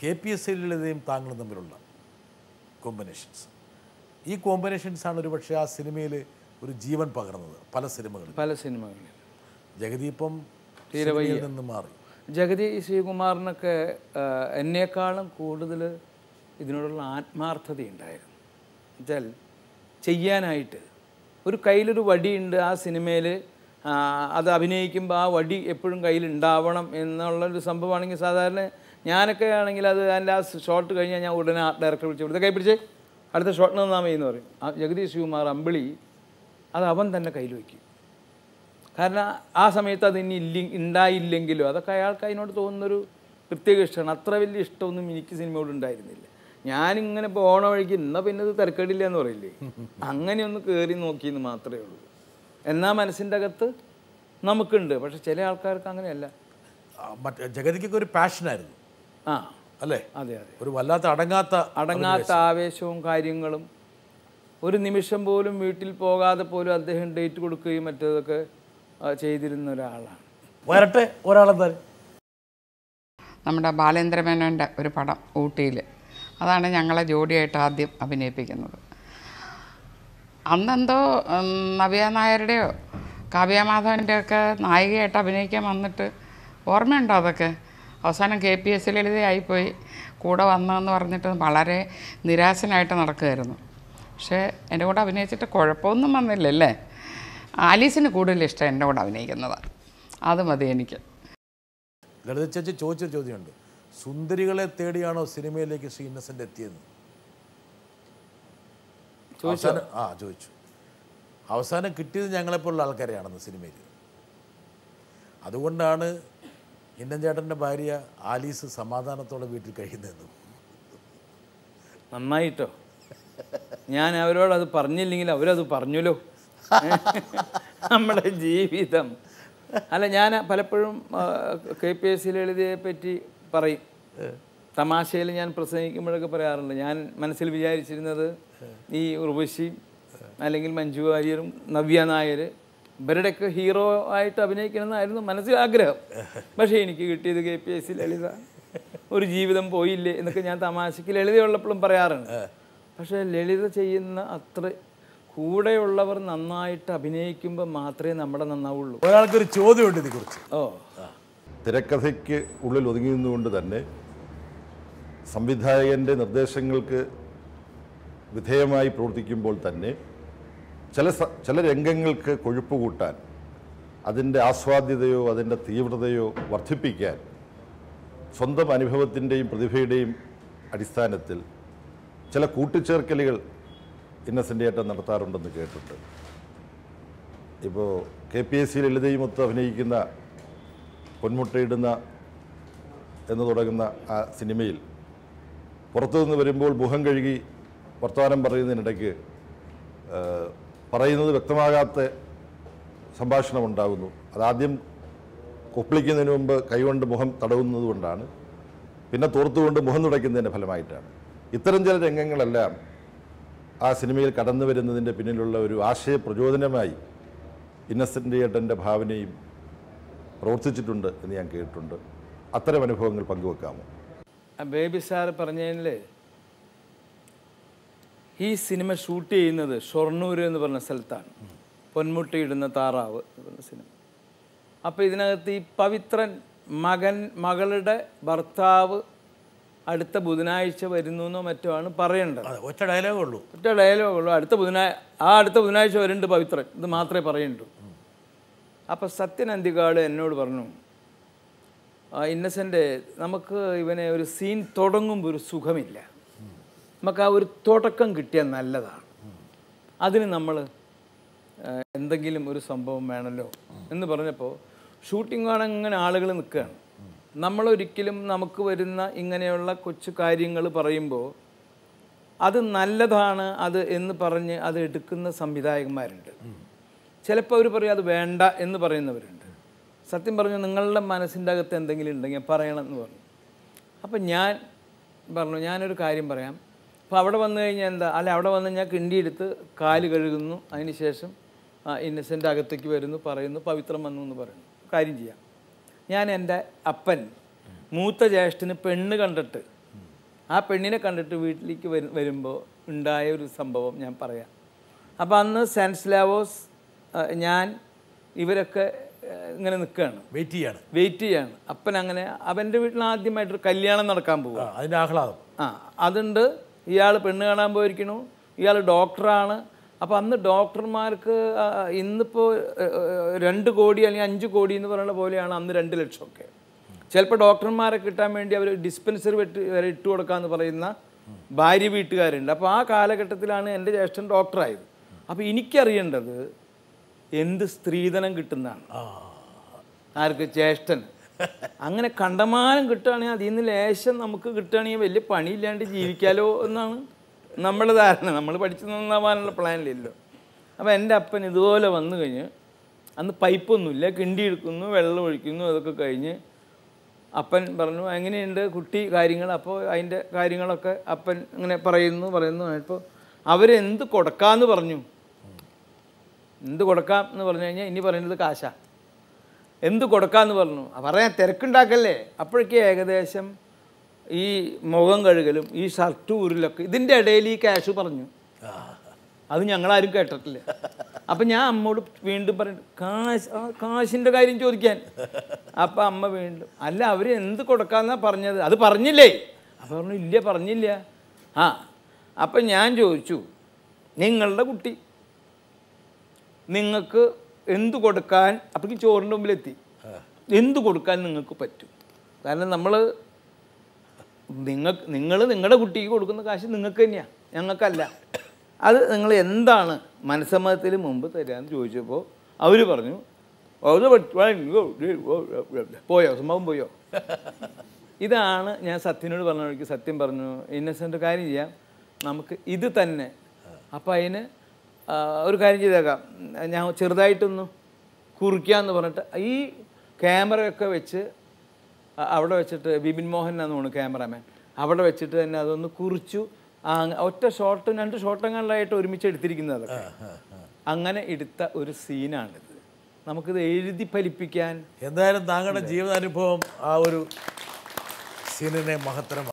KPSLiledeeyum thangalum thammilulla combinations ee combinations aanu oru pakshe aa cinemile oru jeevan pagarnathu pala cinemakal Jagathi ippum theeravayil ninnu maari Jagathi Srikumarinekke ennekaalum kooduthil idinodulla aatmarthathi undayirunnu enjal cheyyanayitte ഒരു കൈയിലൊരു വടി ഉണ്ട് ആ സിനിമയില് അത് അഭിനയിക്കുമ്പോൾ ആ വടി എപ്പോഴും കയ്യിൽ ഉണ്ടാവണം എന്നുള്ള ഒരു സംഭവമാണെങ്കിൽ സാധാരണ ഞാനൊക്കെ ആണെങ്കിൽ അത് എൻ്റെ ആ ഷോട്ട് കഴിഞ്ഞാൽ ഞാൻ ഉടനെ ആർട്ട് ഡയറക്ടറെ വിളിച്ച് കൊടുത്ത് കൈ പിടിച്ച് അടുത്ത ഷോട്ടിന് നാമേ എന്ന് പറയും ആ ജഗദീഷ് ശിവകുമാർ അമ്പിളി അത് അവൻ തന്നെ കയ്യിൽ വയ്ക്കും കാരണം ആ സമയത്ത് അത് ഇനി ഉണ്ടായില്ലെങ്കിലോ അതൊക്കെ അയാൾക്ക് അതിനോട് തോന്നുന്നൊരു പ്രത്യേക ഇഷ്ടമാണ് അത്ര വലിയ ഇഷ്ടമൊന്നും എനിക്ക് സിനിമയോട് ഉണ്ടായിരുന്നില്ല ഞാനിങ്ങനെ പോണ വഴിക്ക് എന്നാൽ പിന്നെ ഇത് തിരക്കേടില്ല എന്ന് പറയില്ലേ അങ്ങനെയൊന്ന് കയറി നോക്കിയെന്ന് മാത്രമേ ഉള്ളൂ എന്നാൽ മനസ്സിൻ്റെ അകത്ത് നമുക്കുണ്ട് പക്ഷെ ചില ആൾക്കാർക്ക് അങ്ങനെയല്ല മറ്റേ ജഗതിക്കൊക്കെ ഒരു പാഷനായിരുന്നു ആ അല്ലേ അതെ അതെ ഒരു വല്ലാത്ത അടങ്ങാത്ത ആവേശവും കാര്യങ്ങളും ഒരു നിമിഷം പോലും വീട്ടിൽ പോകാതെ പോലും അദ്ദേഹം ഡേറ്റ് കൊടുക്കുകയും മറ്റേതൊക്കെ ചെയ്തിരുന്ന ഒരാളാണ് വരട്ടെ ഒരാളെന്താ നമ്മുടെ ബാലേന്ദ്രമേനോൻ്റെ ഒരു പടം ഊട്ടിയിൽ അതാണ് ഞങ്ങളെ ജോഡിയായിട്ട് ആദ്യം അഭിനയിപ്പിക്കുന്നത് അന്നെന്തോ നവ്യ നായരുടെയോ കാവ്യമാധവൻ്റെയൊക്കെ നായികയായിട്ട് അഭിനയിക്കാൻ വന്നിട്ട് ഓർമ്മയുണ്ടോ അതൊക്കെ അവസാനം KPSC ലളിതയായിപ്പോയി കൂടെ വന്നതെന്ന് പറഞ്ഞിട്ട് വളരെ നിരാശനായിട്ട് നടക്കുമായിരുന്നു പക്ഷേ എൻ്റെ കൂടെ അഭിനയിച്ചിട്ട് കുഴപ്പമൊന്നും വന്നില്ലല്ലേ ആലീസിന് കൂടുതൽ ഇഷ്ടം എൻ്റെ കൂടെ അഭിനയിക്കുന്നത് അത് മതി എനിക്ക് ലളിത ചേച്ചി ചോദിച്ചൊരു ചോദ്യമുണ്ട് സുന്ദരികളെ തേടിയാണോ സിനിമയിലേക്ക് ശ്രീ ഇന്നസെൻ്റ് എത്തിയെന്ന് ചോദിച്ചാണ് ആ ചോദിച്ചു അവസാനം കിട്ടിയത് ഞങ്ങളെപ്പോലുള്ള ആൾക്കാരെയാണെന്ന് സിനിമയിൽ അതുകൊണ്ടാണ് ഇന്നൻ ചേട്ടൻ്റെ ഭാര്യ ആലീസ് സമാധാനത്തോടെ വീട്ടിൽ കഴിയുന്നതെന്ന് നന്നായിട്ടോ ഞാൻ അവരോട് അത് പറഞ്ഞില്ലെങ്കിൽ അവരത് പറഞ്ഞല്ലോ നമ്മുടെ ജീവിതം അല്ല ഞാൻ പലപ്പോഴും KPSC ലളിതയെ പറ്റി പറയും തമാശയിൽ ഞാൻ പ്രസംഗിക്കുമ്പോഴൊക്കെ പറയാറുണ്ട് ഞാൻ മനസ്സിൽ വിചാരിച്ചിരുന്നത് ഈ ഉർവശി അല്ലെങ്കിൽ മഞ്ജു വാര്യരും നവ്യ നായർ ഇവരുടെയൊക്കെ ഹീറോ ആയിട്ട് അഭിനയിക്കണമെന്നായിരുന്നു മനസ്സിൽ ആഗ്രഹം പക്ഷേ എനിക്ക് കിട്ടിയത് KPSC ലളിത ഒരു ജീവിതം പോയില്ലേ എന്നൊക്കെ ഞാൻ തമാശയ്ക്ക് ലളിതയുള്ളപ്പോഴും പറയാറുണ്ട് പക്ഷേ ലളിത ചെയ്യുന്ന അത്ര കൂടെയുള്ളവർ നന്നായിട്ട് അഭിനയിക്കുമ്പോൾ മാത്രമേ നമ്മുടെ നന്നാവുള്ളൂ ഒരാൾക്കൊരു ചോദ്യമുണ്ട് ഇതിനെക്കുറിച്ച് ഓ തിരക്കഥയ്ക്ക് ഉള്ളിൽ ഒതുങ്ങിയിരുന്നുകൊണ്ട് തന്നെ സംവിധായകൻ്റെ നിർദ്ദേശങ്ങൾക്ക് വിധേയമായി പ്രവർത്തിക്കുമ്പോൾ തന്നെ ചില രംഗങ്ങൾക്ക് കൊഴുപ്പ് കൂട്ടാൻ അതിൻ്റെ ആസ്വാദ്യതയോ അതിൻ്റെ തീവ്രതയോ വർദ്ധിപ്പിക്കാൻ സ്വന്തം അനുഭവത്തിൻ്റെയും പ്രതിഭയുടെയും അടിസ്ഥാനത്തിൽ ചില കൂട്ടിച്ചേർക്കലുകൾ ഇന്നസെൻ്റ് ഏട്ടൻ നടത്താറുണ്ടെന്ന് കേട്ടിട്ടുണ്ട് ഇപ്പോൾ KPSC ലളിതയുമൊത്ത് അഭിനയിക്കുന്ന പൊന്മുട്ടയിടുന്ന എന്ന് തുടങ്ങുന്ന ആ സിനിമയിൽ പുറത്തുനിന്ന് വരുമ്പോൾ മുഖം കഴുകി വർത്തമാനം പറയുന്നതിനിടയ്ക്ക് പറയുന്നത് വ്യക്തമാകാത്ത സംഭാഷണം ഉണ്ടാകുന്നു അതാദ്യം കൊപ്പിളിക്കുന്നതിന് മുമ്പ് കൈകൊണ്ട് മുഖം തടവുന്നത് കൊണ്ടാണ് പിന്നെ തോർത്തുകൊണ്ട് മുഖം തുടയ്ക്കുന്നതിൻ്റെ ഫലമായിട്ടാണ് ഇത്തരം ചില രംഗങ്ങളെല്ലാം ആ സിനിമയിൽ കടന്നു വരുന്നതിൻ്റെ പിന്നിലുള്ള ഒരു ആശയ പ്രചോദനമായി ഇന്നസെൻ്റ് ഏട്ടൻ്റെ ഭാവനയും പ്രവർത്തിച്ചിട്ടുണ്ട് എന്ന് ഞാൻ കേട്ടിട്ടുണ്ട് അത്തരം അനുഭവങ്ങൾ പങ്കുവെക്കാമോ ബേബി സാർ പറഞ്ഞതിൽ ഈ സിനിമ ഷൂട്ട് ചെയ്യുന്നത് ഷൊർണൂർ എന്ന് പറഞ്ഞ സ്ഥലത്താണ് പൊന്മുട്ടയിടുന്ന താറാവ് എന്ന സിനിമ അപ്പോൾ ഇതിനകത്ത് ഈ പവിത്രൻ മകളുടെ ഭർത്താവ് അടുത്ത ബുധനാഴ്ച വരുന്നു എന്നോ മറ്റോ ആണ് പറയേണ്ടത് ഒറ്റ ഡയലോഗുള്ളൂ അടുത്ത ബുധനാഴ്ച വരുന്നുണ്ട് പവിത്രൻ ഇത് മാത്രമേ പറയണ്ടൂ അപ്പോൾ സത്യൻ അന്തികാട് എന്നോട് പറഞ്ഞു ഇന്നസെൻ്റ് നമുക്ക് ഇവനെ ഒരു സീൻ തുടങ്ങുമ്പോൾ ഒരു സുഖമില്ല നമുക്ക് ആ ഒരു തുടക്കം കിട്ടിയാൽ നല്ലതാണ് അതിന് നമ്മൾ എന്തെങ്കിലും ഒരു സംഭവം വേണമല്ലോ എന്ന് പറഞ്ഞപ്പോൾ ഷൂട്ടിംഗ് കാണങ്ങനെ ആളുകൾ നിൽക്കുകയാണ് നമ്മളൊരിക്കലും നമുക്ക് വരുന്ന ഇങ്ങനെയുള്ള കൊച്ചു കാര്യങ്ങൾ പറയുമ്പോൾ അത് നല്ലതാണ് അത് എന്ന് പറഞ്ഞ് അത് എടുക്കുന്ന സംവിധായകന്മാരുണ്ട് ചിലപ്പോൾ അവർ പറയും അത് വേണ്ട എന്ന് പറയുന്നവരുണ്ട് സത്യം പറഞ്ഞു നിങ്ങളുടെ മനസ്സിൻ്റെ അകത്ത് എന്തെങ്കിലും ഉണ്ടെങ്കിൽ പറയണം എന്ന് പറഞ്ഞു അപ്പം ഞാൻ പറഞ്ഞു ഞാനൊരു കാര്യം പറയാം അപ്പോൾ അവിടെ വന്നു കഴിഞ്ഞാൽ അവിടെ വന്ന് കഴിഞ്ഞാൽ കിണ്ടിയെടുത്ത് കാല് കഴുകുന്നു അതിന് ശേഷം ഇന്നസെൻ്റ് അകത്തേക്ക് വരുന്നു പറയുന്നു പവിത്രം വന്നു എന്ന് പറയുന്നു കാര്യം ചെയ്യാം ഞാൻ എൻ്റെ അപ്പൻ മൂത്ത ജ്യേഷ്ഠന് പെണ്ണ് കണ്ടിട്ട് ആ പെണ്ണിനെ കണ്ടിട്ട് വീട്ടിലേക്ക് വരുമ്പോൾ ഉണ്ടായ ഒരു സംഭവം ഞാൻ പറയാം. അപ്പോൾ അന്ന് സാൻസ്ലാവോസ് ഞാൻ ഇവരൊക്കെ ഇങ്ങനെ നിൽക്കുകയാണ്, വെയിറ്റ് ചെയ്യാണ്. അപ്പൻ അങ്ങനെ അവൻ്റെ വീട്ടിൽ ആദ്യമായിട്ടൊരു കല്യാണം നടക്കാൻ പോകും, അതിൻ്റെ ആഹ്ലാദം അതുണ്ട്. ഇയാൾ പെണ്ണ് കാണാൻ പോയിരിക്കണു, ഇയാൾ ഡോക്ടറാണ്. അപ്പോൾ അന്ന് ഡോക്ടർമാർക്ക് ഇന്നിപ്പോൾ 2 കോടി അല്ലെങ്കിൽ 5 കോടി എന്ന് പറയുന്ന പോലെയാണ് അന്ന് 2 ലക്ഷമൊക്കെ. ചിലപ്പോൾ ഡോക്ടർമാരെ കിട്ടാൻ വേണ്ടി അവർ ഡിസ്പെൻസറി വരെ ഇട്ട് കൊടുക്കാമെന്ന് പറയുന്ന ഭാര്യ വീട്ടുകാരുണ്ട്. അപ്പോൾ ആ കാലഘട്ടത്തിലാണ് എൻ്റെ ജ്യേഷ്ഠൻ ഡോക്ടറായത്. അപ്പോൾ എനിക്കറിയേണ്ടത് എന്ത് സ്ത്രീധനം കിട്ടുന്നതാണ്, ആർക്ക്, ജ്യേഷ്ഠന്. അങ്ങനെ കണ്ടമാനം കിട്ടുകയാണെങ്കിൽ അതിൽ നിന്ന് ലേശം നമുക്ക് കിട്ടുകയാണെങ്കിൽ വലിയ പണിയില്ലാണ്ട് ജീവിക്കാലോ എന്നാണ് നമ്മുടെ ധാരണ. നമ്മൾ പഠിച്ചു നന്നാവാനുള്ള പ്ലാനില്ലല്ലോ. അപ്പോൾ എൻ്റെ അപ്പൻ ഇതുപോലെ വന്നു കഴിഞ്ഞ് അന്ന് പൈപ്പൊന്നുമില്ല, കിണ്ടി എടുക്കുന്നു, വെള്ളം ഒഴിക്കുന്നു, അതൊക്കെ കഴിഞ്ഞ് അപ്പൻ പറഞ്ഞു എങ്ങനെയുണ്ട് കുട്ടി കാര്യങ്ങൾ. അപ്പോൾ അതിൻ്റെ കാര്യങ്ങളൊക്കെ അപ്പൻ ഇങ്ങനെ പറയുന്നു. ഇപ്പോൾ അവരെന്ത് കൊടുക്കാമെന്ന് പറഞ്ഞു. എന്ത് കൊടുക്കാം എന്ന് പറഞ്ഞു കഴിഞ്ഞാൽ ഇനി പറയുന്നത് കാശാ. എന്ത് കൊടുക്കാമെന്ന് പറഞ്ഞു, പറയാൻ തിരക്കുണ്ടാക്കല്ലേ. അപ്പോഴേക്ക് ഏകദേശം ഈ മുഖം കഴുകലും ഈ ഷർട്ട് ഊരിലൊക്കെ ഇതിൻ്റെ ഇടയിൽ ഈ ക്യാഷ് പറഞ്ഞു. അത് ഞങ്ങളാരും കേട്ടിട്ടില്ല. അപ്പം ഞാൻ അമ്മയോട് വീണ്ടും പറഞ്ഞു കാശിൻ്റെ കാര്യം ചോദിക്കാൻ. അപ്പം അമ്മ വീണ്ടും അല്ല അവർ എന്ത് കൊടുക്കാമെന്നാണ് പറഞ്ഞത്, അത് പറഞ്ഞില്ലേ. അപ്പം പറഞ്ഞു ഇല്ല പറഞ്ഞില്ല. ആ അപ്പം ഞാൻ ചോദിച്ചു നിങ്ങളുടെ കുട്ടി നിങ്ങൾക്ക് എന്ത് കൊടുക്കാൻ, അപ്പോഴേക്കും ചോറിൻ്റെ മുമ്പിലെത്തി, എന്ത് കൊടുക്കാൻ നിങ്ങൾക്ക് പറ്റും. കാരണം നിങ്ങൾ നിങ്ങളുടെ കുട്ടിക്ക് കൊടുക്കുന്ന കാശ് നിങ്ങൾക്ക് തന്നെയാണ്, ഞങ്ങൾക്കല്ല. അത് നിങ്ങൾ എന്താണ് മനസ്സമ്മതത്തിന് മുമ്പ് തരാമെന്ന് ചോദിച്ചപ്പോൾ അവർ പറഞ്ഞു പോയോ, സംഭവം പോയോ. ഇതാണ് ഞാൻ സത്യനോട് പറഞ്ഞ വഴിക്ക്. സത്യം പറഞ്ഞു ഇന്നസെൻ്റ് കാര്യം ചെയ്യാം, നമുക്ക് ഇത് തന്നെ. അപ്പം അതിന് ഒരു കാര്യം ചെയ്തേക്കാം, ഞാൻ ചെറുതായിട്ടൊന്ന് കുറിക്കാമെന്ന് പറഞ്ഞിട്ട് ഈ ക്യാമറയൊക്കെ വെച്ച് അവിടെ വെച്ചിട്ട് ബിപിൻ മോഹനാണെന്ന് തോന്നുന്നു ക്യാമറാമാൻ, അവിടെ വെച്ചിട്ട് തന്നെ അതൊന്ന് കുറിച്ചു. ഒറ്റ ഷോട്ടും 2 ഷോട്ടങ്ങളായിട്ട് ഒരുമിച്ച് എടുത്തിരിക്കുന്നത്. അങ്ങനെ എടുത്ത ഒരു സീനാണിത്. നമുക്കിത് എഴുതി ഫലിപ്പിക്കാൻ. എന്തായാലും താങ്കളുടെ ജീവിതാനുഭവം ആ ഒരു സീനിനെ മഹത്തരമാണ്.